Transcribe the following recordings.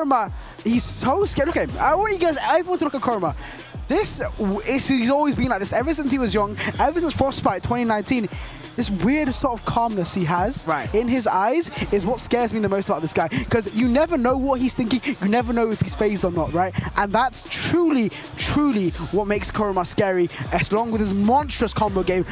Kurama. He's so scared. Okay, I want you guys, I want to look at Kurama. This is, he's always been like this ever since he was young, ever since Frostbite 2019. This weird sort of calmness he has in his eyes is what scares me the most about this guy, because you never know what he's thinking, you never know if he's phased or not, right? And that's truly, truly what makes Kurama scary, as long with his monstrous combo game.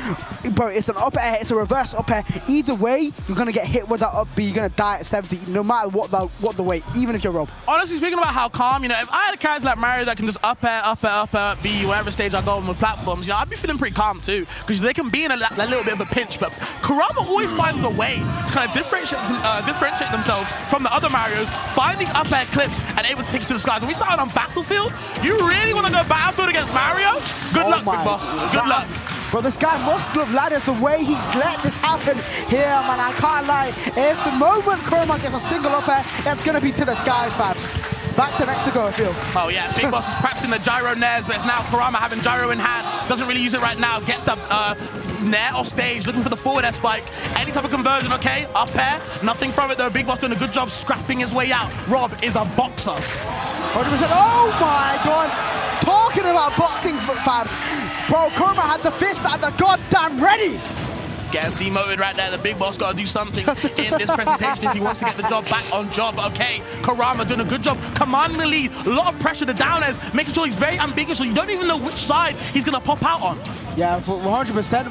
Bro, it's an up air, it's a reverse up air. Either way, you're gonna get hit with that up B, you're gonna die at 70, no matter what the weight, even if you're robbed. Honestly, speaking about how calm, you know, if I had a character like Mario that can just up air, B, whatever stage I go on with platforms, you know, I'd be feeling pretty calm too, because they can be in a little bit of a pinch, but Kurama always finds a way to kind of differentiate themselves from the other Marios, find these up air clips and able to take it to the skies. When we started on Battlefield, you really want to go Battlefield against Mario? Good luck, Big Boss. Good luck. Bro, this guy must love ladders, the way he's let this happen here, man, I can't lie. If the moment Kurama gets a single up air, it's going to be to the skies, Fabs. Back to Mexico, I feel. Oh yeah, Big Boss is practicing the gyro nairs, but it's now Kurama having gyro in hand. Doesn't really use it right now. Gets the nair off stage, looking for the forward air spike. Any type of conversion, okay? Up air, nothing from it though. Big Boss doing a good job scrapping his way out. R.O.B. is a boxer. 100%. Oh my God! Talking about boxing, Fabs. Bro, Kurama had the fist at the goddamn ready. Getting demoted right there. The Big Boss got to do something in this presentation if he wants to get the job back on job. Okay, Kurama doing a good job, commanding the lead. A lot of pressure, the down airs, making sure he's very ambiguous, so you don't even know which side he's going to pop out on. Yeah, 100%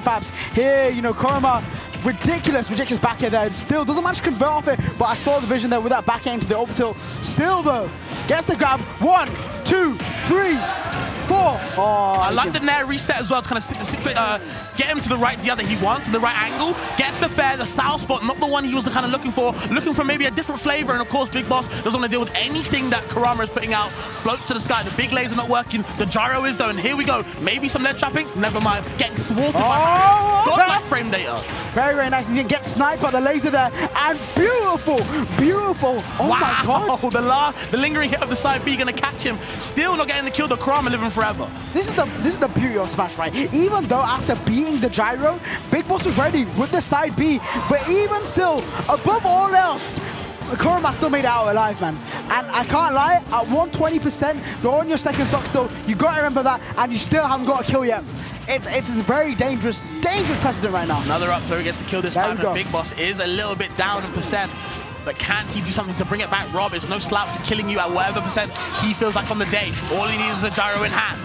Fabs. Here, you know, Kurama, ridiculous back air there. Still doesn't much convert off it, but I saw the vision there with that back air into the up tilt. Still though, gets the grab. 1, 2, 3, 4. Oh, I like the nair reset as well to kind of get him to the right DI that he wants, the right angle. Gets the fair, the style spot, not the one he was kind of looking for maybe a different flavor. And of course, Big Boss doesn't want to deal with anything that Kurama is putting out. Floats to the sky, the big lays are not working, the gyro is though, and here we go. Maybe some net trapping, never mind. Getting thwarted by godlike frame data. Very, very nice. And you can get sniped by the laser there, and beautiful, beautiful. Oh my God. Oh, the lingering hit of the side B gonna catch him. Still not getting the kill, the Kurama living forever. This is the beauty of Smash, right? Even though after beating the gyro, Big Boss was ready with the side B, but even still, above all else, Kurama still made it out alive, man. And I can't lie, at 120%, you're on your second stock still, you gotta remember that, and you still haven't got a kill yet. It's a very dangerous precedent right now. Another up throw gets the kill this time, and Big Boss is a little bit down in percent. But can he do something to bring it back? Rob is no slouch to killing you at whatever percent he feels like on the day. All he needs is a gyro in hand.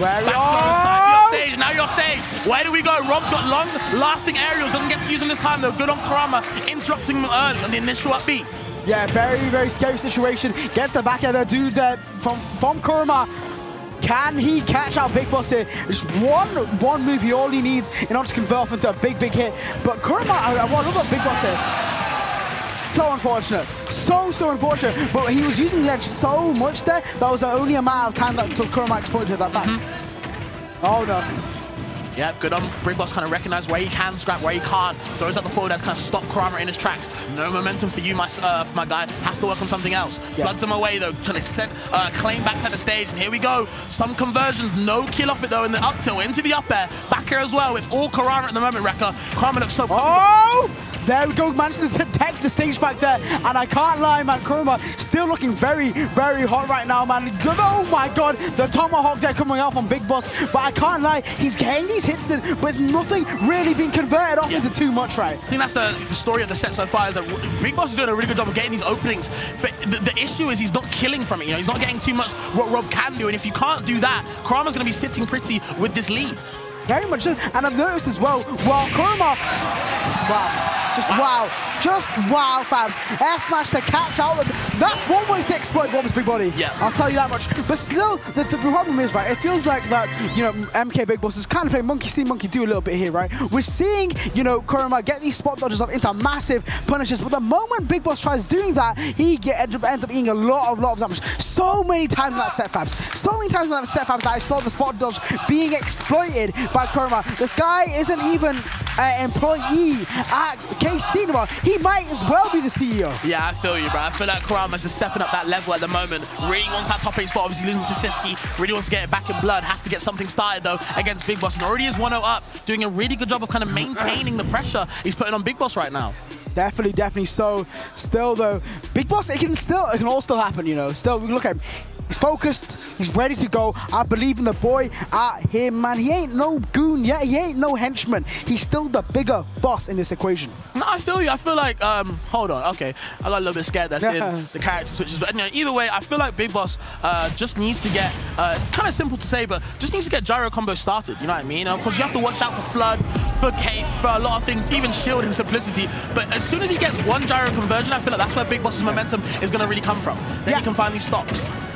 Where now you're off stage. Where do we go? Rob's got long-lasting aerials. Doesn't get to use them this time though. Good on Kurama, interrupting him early on the initial upbeat. Yeah, very, very scary situation. Gets the back of the dude from Kurama. Can he catch out Big Boss here? Just one move he all he needs in order to convert off into a big hit. But Kurama, I love what Big Boss here. So unfortunate, so unfortunate. But he was using the edge so much there, that was the only amount of time that took Kurama exploited that back. Oh no. Yep, good on Big Boss, kind of recognize where he can scrap, where he can't. Throws out the forward, that's kind of stop Kurama in his tracks. No momentum for you, my guy. Has to work on something else. Yeah. Floods him away though, trying to claim back center stage, and here we go. Some conversions, no kill off it though in the up tilt, into the up air, back air as well. It's all Kurama at the moment, Rekka. Kurama looks so there we go, managed to detect the stage back there, and I can't lie, man, Kurama still looking very, very hot right now, man. Oh my God, the tomahawk there coming off on Big Boss, but I can't lie, he's getting these hits in, but it's nothing really being converted off into too much, right? I think that's the story of the set so far, is that Big Boss is doing a really good job of getting these openings, but the issue is he's not killing from it, you know, he's not getting too much what Rob can do, and if you can't do that, Kurama's going to be sitting pretty with this lead. Very much so, and I've noticed as well, while Kurama... Wow, Fabs. Air smash to catch out. That's one way to exploit Rob's big body. Yeah, I'll tell you that much. But still, the problem is, right, it feels like that, you know, MKBigBoss is kind of playing monkey see, monkey do a little bit here, right? We're seeing, you know, Kurama get these spot dodges up into massive punishes, but the moment Big Boss tries doing that, he ends up eating a lot of damage. So many times in that set, Fabs. So many times in that set, Fabs, that I saw the spot dodge being exploited by Kurama. This guy isn't even an employee at KC anymore. He might as well be the CEO. Yeah, I feel you, bro. I feel like Kurama's just stepping up that level at the moment. Really wants that top 8 spot, obviously losing to Siski. Really wants to get it back in blood. Has to get something started, though, against Big Boss. And already is 1-0 up, doing a really good job of kind of maintaining the pressure he's putting on Big Boss right now. Definitely, definitely so. Still though, Big Boss, it can all still happen, you know. Still, we can look at him. He's focused, he's ready to go. I believe in the boy out here, man. He ain't no goon yet, he ain't no henchman. He's still the bigger boss in this equation. No, I feel you, I feel like, hold on, okay. I got a little bit scared that's in the character switches, but anyway, either way, I feel like Big Boss just needs to get, it's kind of simple to say, but just needs to get gyro combo started, you know what I mean? And of course, you have to watch out for Flood, for Cape, for a lot of things, even Shield and Simplicity, but as soon as he gets one gyro conversion, I feel like that's where Big Boss's momentum is gonna really come from. Then he can finally stop.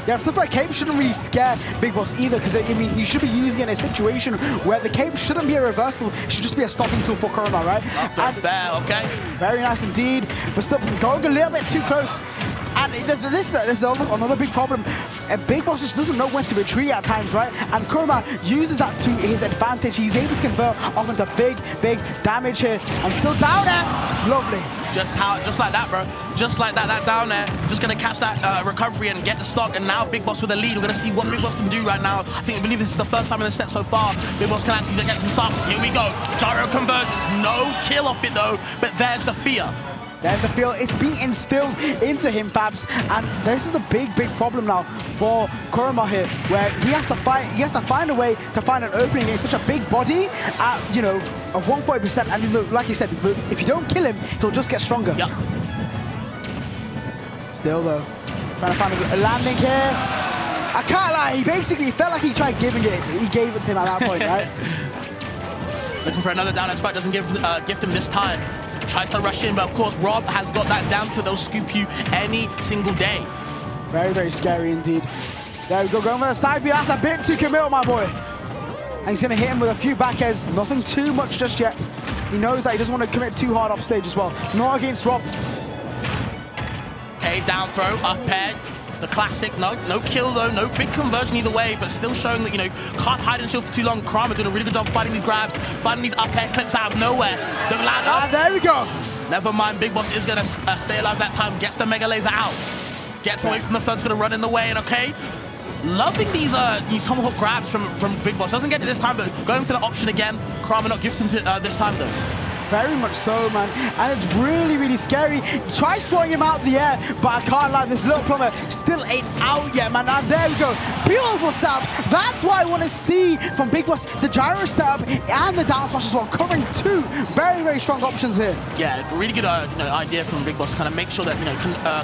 Yeah, stuff like Cape shouldn't really scare Big Boss either, because I mean, you should be using it in a situation where the Cape shouldn't be a reversal, it should just be a stopping tool for Kurama, right? Not fair, okay. Very nice indeed, but still going a little bit too close. And there's another big problem. Big Boss just doesn't know when to retreat at times, right? And Kurama uses that to his advantage. He's able to convert off into big, big damage here. And still down there. Lovely. Just like that, bro. Just like that, that down there. Just going to catch that recovery and get the stock. And now Big Boss with the lead. We're going to see what Big Boss can do right now. I believe this is the first time in the set so far. Big Boss can actually get some stuff. Here we go. Gyro conversions. No kill off it, though. But there's the fear. There's the feel, it's being instilled into him, Fabs, and this is the big, big problem now for Kurama here, where he has to fight, he has to find a way to find an opening against such a big body at, you know, of 140%, and you know, like he said, if you don't kill him, he'll just get stronger. Yep. Still though, trying to find a landing here. I can't lie, he basically felt like he tried giving it, he gave it to him at that point, right? Looking for another down air spike, doesn't gift him this time. Tries to rush in, but of course, Rob has got that down to they'll scoop you any single day. Very, very scary indeed. There we go, going for the side view. That's a bit too committal, my boy. And he's gonna hit him with a few back airs. Nothing too much just yet. He knows that he doesn't want to commit too hard off stage as well. Not against Rob. Okay, down throw, up air. The classic, no kill though, no big conversion either way, but still showing that, you know, can't hide and shield for too long. Kurama doing a really good job fighting these grabs, fighting these up air clips out of nowhere. The ladder. Ah, there we go. Never mind, Big Boss is going to stay alive that time, gets the Mega Laser out, gets away from the Flood's going to run in the way, and okay. Loving these Tomahawk grabs from Big Boss. Doesn't get it this time, but going for the option again. Kurama not gifting to this time though. Very much so, man, and it's really, really scary. Try throwing him out the air, but I can't lie, this little plumber still ain't out yet, man, and there we go. Beautiful setup. That's what I want to see from Big Boss, the gyro setup and the down smash as well, covering two very, very strong options here. Yeah, really good idea from Big Boss to kind of make sure that, you know,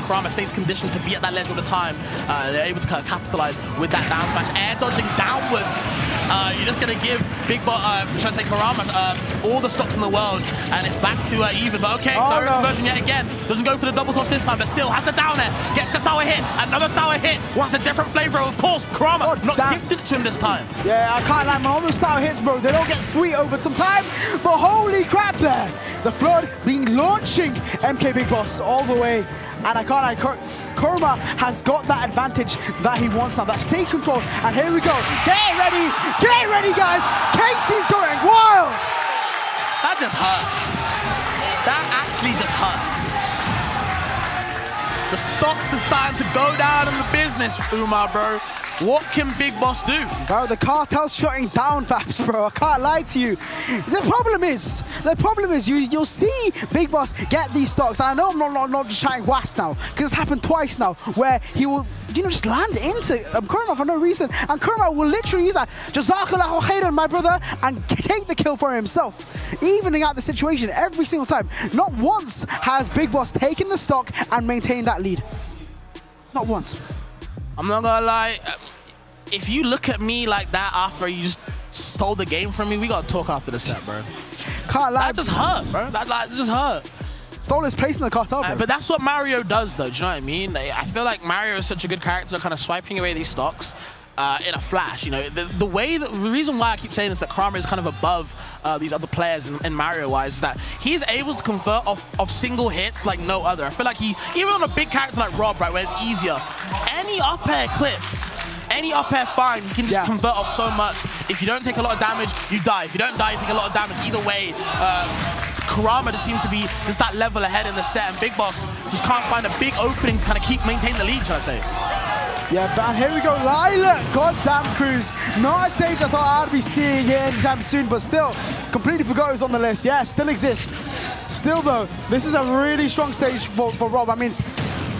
Kurama stays conditioned to be at that ledge all the time. They're able to kind of capitalize with that down smash, air dodging downwards. You're just going to give Big Boss, Kurama, all the stocks in the world, and it's back to even, but okay, conversion yet again. Doesn't go for the double toss this time, but still has the down air, gets the sour hit, another sour hit, wants a different flavor, of course, Kurama, not gifted to him this time. Yeah, I can't lie, man, all those sour hits, bro, they don't get sweet over some time, but holy crap there. The Flood being launching MKBigBoss all the way. And I can't, Kurama has got that advantage that he wants now, that state control. And here we go, get ready guys, Casey's going wild! That just hurts, that actually just hurts. The stocks are starting to go down in the business, Umar, bro. What can Big Boss do? Bro, the cartel's shutting down, Fabs, bro. I can't lie to you. The problem is, you'll see Big Boss get these stocks. And I know I'm not just trying wast now, because it's happened twice now, where he will, you know, just land into Kurama for no reason. And Kurama will literally use that, Jazakallahu khairan, my brother, and take the kill for himself. Evening out the situation every single time. Not once has Big Boss taken the stock and maintained that lead. Not once. I'm not gonna lie, if you look at me like that after you just stole the game from me, we gotta talk after the set, bro. Can't lie. That just hurt, bro. That just hurt. Stole his place in the cartel, bro. But that's what Mario does, though, do you know what I mean? I feel like Mario is such a good character, kind of swiping away these stocks. In a flash, you know, the reason why I keep saying this, that Kurama is kind of above these other players in Mario-wise, is that he's able to convert off single hits like no other. I feel like he, even on a big character like Rob, right, where it's easier, any up air clip, any up air find, you can just convert off so much. If you don't take a lot of damage, you die. If you don't die, you take a lot of damage. Either way, Kurama just seems to be just that level ahead in the set, and Big Boss just can't find a big opening to kind of keep maintaining the lead, shall I say. Yeah, but here we go, Lila, goddamn Cruise. Not a stage I thought I'd be seeing here anytime soon, but still, completely forgot it was on the list. Yeah, still exists. Still though, this is a really strong stage for Rob. I mean,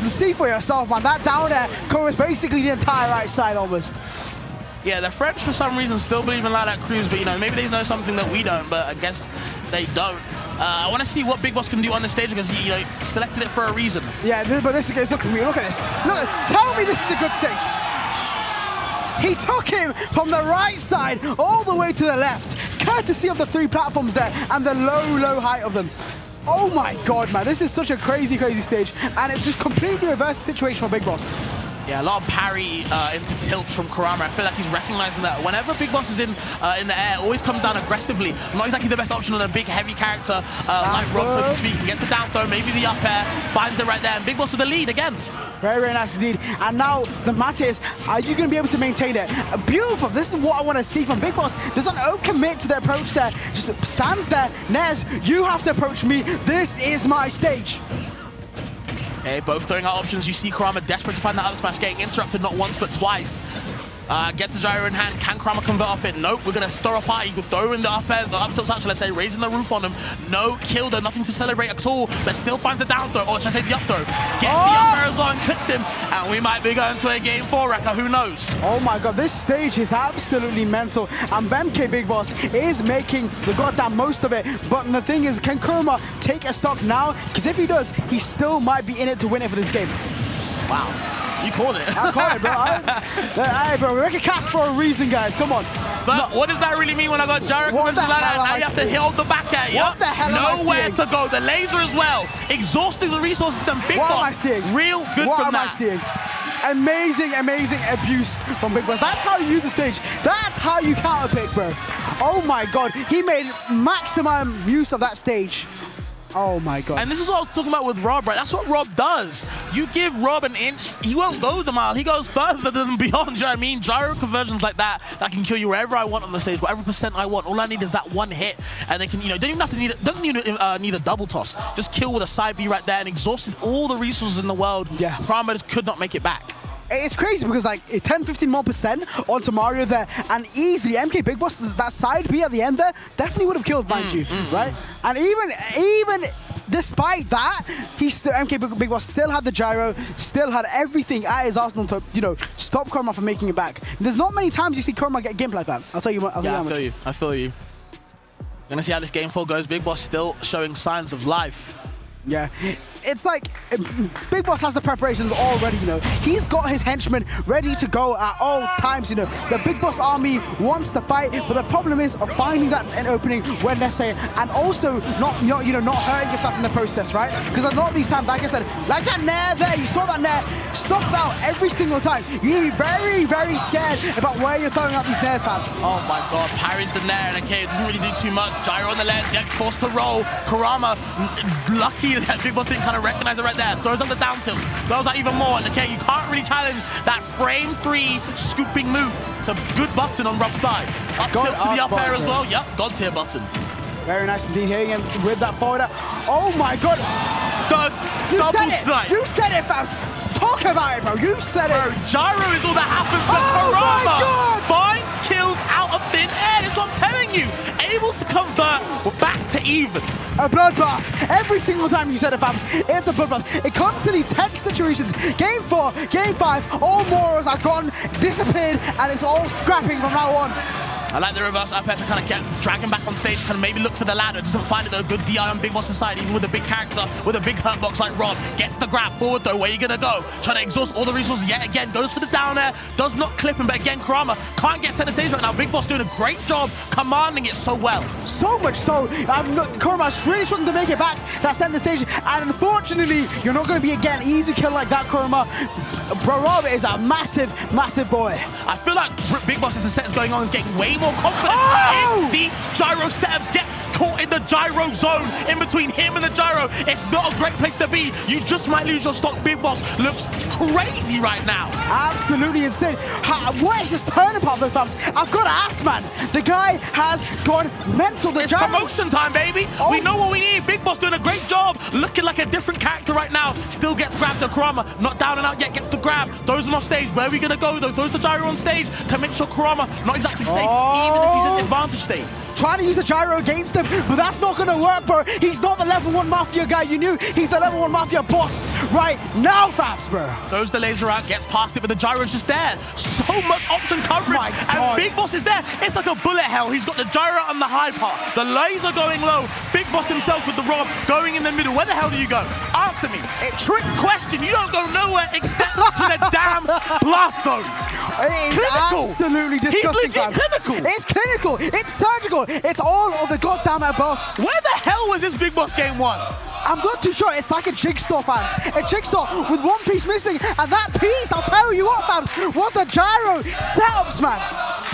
see for yourself, man. That down air covers basically the entire right side almost. Yeah, the French for some reason still believe in Lila Cruise, but you know, maybe they know something that we don't, but I guess they don't. I want to see what Big Boss can do on this stage because he, you know, selected it for a reason. Yeah, but this is, look at me, look at this. Look, tell me this is a good stage. He took him from the right side all the way to the left, courtesy of the three platforms there and the low, low height of them. Oh my God, man, this is such a crazy, crazy stage, and it's just completely reversed situation for Big Boss. Yeah, a lot of parry into tilts from Kurama. I feel like he's recognizing that whenever Big Boss is in the air, always comes down aggressively. Not exactly the best option on a big, heavy character like Rob, so to speak. He gets the down throw, maybe the up air, finds it right there, and Big Boss with the lead again. Very, very nice indeed. And now the matter is, are you going to be able to maintain it? Beautiful. This is what I want to see from Big Boss. There's an overcommit to the approach there. Just stands there. Nez, you have to approach me. This is my stage. Okay, both throwing out options. You see Kurama desperate to find that up smash, getting interrupted not once but twice. Gets the gyro in hand. Can Kurama convert off it? Nope. We're going to stir a party. We're throwing the up air, the up tilt, let's say, raising the roof on him. No kill, though. Nothing to celebrate at all, but still finds the down throw, or should I say the up throw. Gets the up air as well and clips him, and we might be going to a game four wrecker. Who knows? Oh my God, this stage is absolutely mental, and MKBigBoss is making the goddamn most of it. But the thing is, can Kurama take a stock now? Because if he does, he still might be in it to win it for this game. Wow. You called it. I called it, bro. Hey, bro, we make a cast for a reason, guys. Come on. But no, what does that really mean when I got gyro conversions like that? Now you have to hold the back at you. What the hell Nowhere to go. The laser as well. Exhausting the resources and Big Boss. What am I seeing? Real good from that. What am I seeing? Amazing, amazing abuse from Big Boss. That's how you use the stage. That's how you counter pick, bro. Oh, my God. He made maximum use of that stage. Oh my God. And this is what I was talking about with Rob, right? That's what Rob does. You give Rob an inch, he won't go the mile. He goes further than beyond, you know what I mean? Gyro conversions like that, that can kill you wherever I want on the stage, whatever percent I want. All I need is that one hit, and they can, you know, don't even have to need, doesn't even need a double toss. Just kill with a side B right there and exhausted all the resources in the world. Yeah. Kurama just could not make it back. It's crazy because like 10, 15 more percent onto Mario there, and easily MKBigBoss, that side B at the end there, definitely would have killed, mind you, right? And even despite that, MKBigBoss still had the gyro, still had everything at his arsenal to, you know, stop Kurama from making it back. There's not many times you see Kurama get gimped like that. I'll tell you what. Yeah, I feel you. I feel you. We're gonna see how this game four goes. Big Boss still showing signs of life. Yeah, it's like Big Boss has the preparations already, you know. He's got his henchmen ready to go at all times, you know. The Big Boss army wants to fight, but the problem is finding that an opening when necessary, and also not you know, not hurting yourself in the process, right? Because a lot of these times, like I said, like that Nair there, you saw that Nair stuffed out every single time. You need to be very, very scared about where you're throwing out these Nairs, fans. Oh my God, parries the Nair, and okay, it doesn't really do too much. Gyro on the ledge, yet forced to roll. Kurama, lucky that Big Boss didn't kind of recognize it right there. Throws up the down tilt, throws out even more. And okay, you can't really challenge that frame three scooping move. It's a good button on Rob's side. Up tilt to the up air as well. Yep, God tier button. Very nice indeed, hitting him with that forward. Oh my God. The double snipe. You said it, fam. Talk about it, bro. You said it. Bro, gyro is all that happens to Kurama. Finds kills out of thin air. That's what I'm telling you. Able to convert. We're back to even. A bloodbath. Every single time you said it, fams, it's a bloodbath. It comes to these tense situations. Game four, game five, all morals are gone, disappeared, and it's all scrapping from now on. I like the reverse up air to kind of get dragging back on stage, kind of maybe look for the ladder. Doesn't find it though. Good DI on Big Boss's side, even with a big character, with a big hurt box like Rob. Gets the grab forward though. Where are you going to go? Trying to exhaust all the resources yet again. Goes for the down air. Does not clip him, but again, Kurama can't get center stage right now. Big Boss doing a great job commanding it so well. So much so. Kurama's really struggling to make it back. That center stage. And unfortunately, you're not going to be again easy kill like that, Kurama. Bro, Rob is a massive, massive boy. I feel like Big Boss, as the set is going on, is getting way more confident. Oh! These gyro setups get caught in the gyro zone in between him and the gyro. It's not a great place to be. You just might lose your stock. Big Boss looks crazy right now. Absolutely insane. What is this turning part of the fams? I've got to ask, man. The guy has gone mental. It's promotion time, baby. Oh. We know what we need. Big Boss doing a great job, looking like a different character right now. Still gets grabbed. The Kurama not down and out yet. Gets the grab. Throws him off stage. Where are we going to go, though? Throws the gyro on stage to make sure Kurama not exactly safe. Oh. Even if he's in advantage state. trying to use the gyro against him, but that's not gonna work, bro. He's not the level 1 Mafia guy you knew. He's the level 1 Mafia boss right now, Fabs, bro. Throws the laser out, gets past it, but the gyro's just there. So much option coverage, and BigBoss is there. It's like a bullet hell. He's got the gyro on the high part, the laser going low, BigBoss himself with the ROB going in the middle. Where the hell do you go? Answer me. Trick question. You don't go nowhere except to the damn blast zone. It is clinical. Absolutely disgusting. He's legit clinical. It's clinical. It's surgical. It's all of the goddamn above. Where the hell was this BigBoss game one? I'm not too sure. It's like a jigsaw, fams. A jigsaw with one piece missing, and that piece, I'll tell you what, fams, was the gyro setups, man.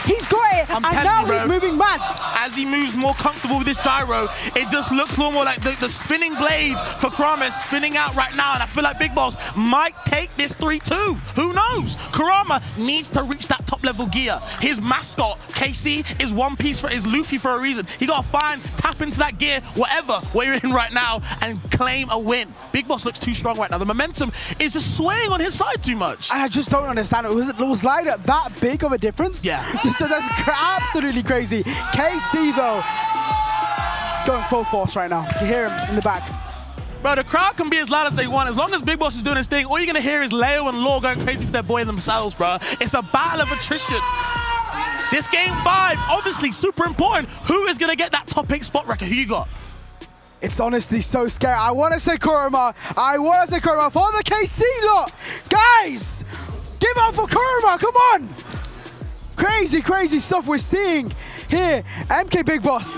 He's got it, and now he's moving mad. As he moves more comfortable with this gyro, it just looks more like the spinning blade for Kurama is spinning out right now, and I feel like BigBoss might take this 3-2. Who knows? Kurama needs to reach that top-level gear. His mascot, KC, is one piece for his Luffy for a reason. He got to find, tap into that gear, whatever we're in right now, and claim a win. BigBoss looks too strong right now. The momentum is just swaying on his side too much. And I just don't understand it. Was Lila that big of a difference? Yeah. That's absolutely crazy. KC, though, going full force right now. You hear him in the back. Bro, the crowd can be as loud as they want. As long as BigBoss is doing his thing, all you're going to hear is Leo and Law going crazy for their boy themselves, bro. It's a battle of attrition. This game 5, obviously super important. Who is going to get that top 8 spot record? Who you got? It's honestly so scary. I want to say Kurama. I want to say Kurama for the KC lot. Guys, give up for Kurama. Come on. Crazy, crazy stuff we're seeing here. MKBigBoss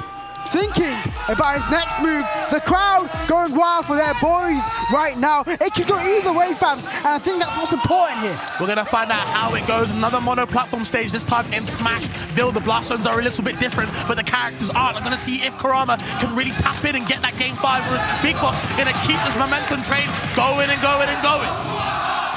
thinking about his next move. The crowd going wild for their boys right now. It could go either way, fams, and I think that's what's important here. We're going to find out how it goes. Another mono-platform stage, this time in Smashville. The blast zones are a little bit different, but the characters aren't. I'm going to see if Kurama can really tap in and get that Game 5. BigBoss going to keep this momentum train going and going and going.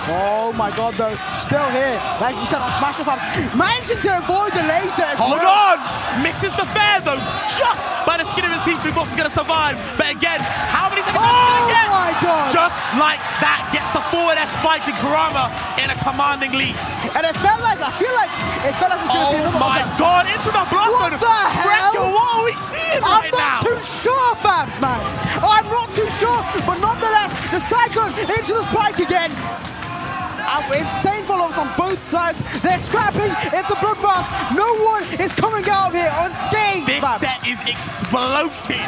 Oh my god, though, still here. Like you said, on Smash Fabs, managing to avoid the laser. Hold on! Misses the fair, though, just by the skin of his teeth. BigBoss is going to survive. But again, how many seconds is he going to get? Oh my god! Just like that, gets the forward S spike to Kurama in a commanding lead. And it felt like, it was going to be another one. Oh my god, into the blast. What the hell? What are we seeing right now? I'm not too sure, Fabs, man. I'm not too sure, but nonetheless, the cyclone into the spike again. Insane follow-ups on both sides. They're scrapping. It's a bloodbath. No one is coming out of here unscathed. This set is explosive.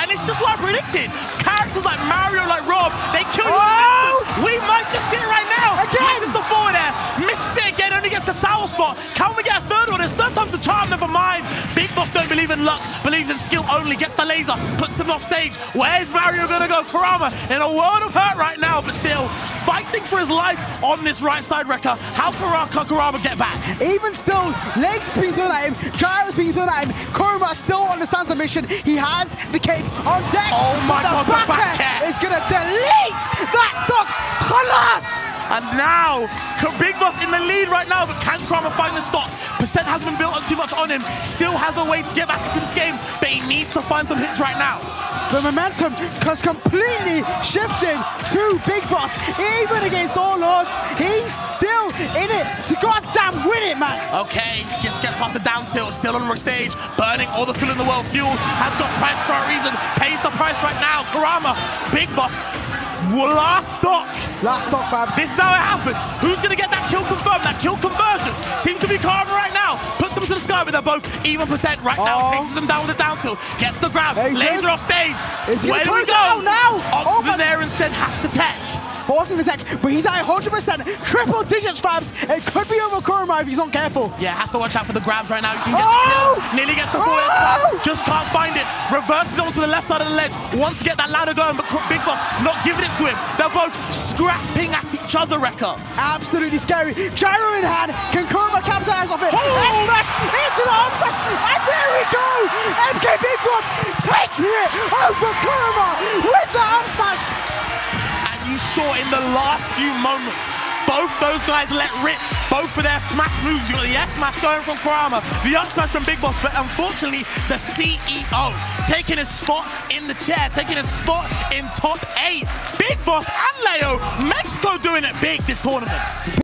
And it's just what I predicted. Characters like Mario, like Rob, they kill you. Oh! We might just see it right now. Again. Misses the forward air. Misses it again. Only gets the sour spot. Can we get a third one? It's third time to charm. Never mind. BigBoss don't believe in luck. Believes in skill only. Gets the laser. Puts him off stage. Where's Mario going to go? Kurama in a world of hurt right now, but still fighting for his life on this right side, Wrecker. How can Kurama get back? Even still, legs being thrown at him, gyros being thrown at him. Kurama still understands the mission. He has the cake on deck. Oh my god, the back air is gonna delete that stock. Khalas! And now, BigBoss in the lead right now, but can Kurama find the stock? Percent hasn't been built up too much on him. Still has a way to get back into this game, but he needs to find some hits right now. The momentum has completely shifted to BigBoss. Even against all odds, he's still in it to goddamn win it, man. Okay, just gets past the down tilt, still on the stage, burning all the fuel in the world. Fuel has got price for a reason, pays the price right now. Kurama, BigBoss, last stock. Last stock, fam. This is how it happens. Who's going to get that kill confirmed? That kill conversion seems to be Kurama right now. Puts them to the sky, but they're both even percent right now. Takes them down with the down tilt. Gets the grab. Laser off stage. Where do we go? Up in there instead has to tech. Forcing the tech, but he's at 100%. Triple digits, fams. It could be over Kurama if he's not careful. Yeah, has to watch out for the grabs right now. You can get the kill. Nearly gets the forward. Just can't find it. Reverses onto the left side of the ledge. Wants to get that ladder going, but BigBoss not giving it to him. They're both scrapping at each other, Wrecker. Absolutely scary. Gyro in hand. Can Kurama capitalize off it? Into the arm smash. And there we go. MKBigBoss taking it over Kurama with the arm smash. And you saw in the last few moments, both those guys let rip. Both of their smash moves. You got the S smash going from Kurama, the up smash from BigBoss, but unfortunately, the CEO taking his spot in the chair, taking his spot in top 8. BigBoss and Leo, Mexico doing it big this tournament.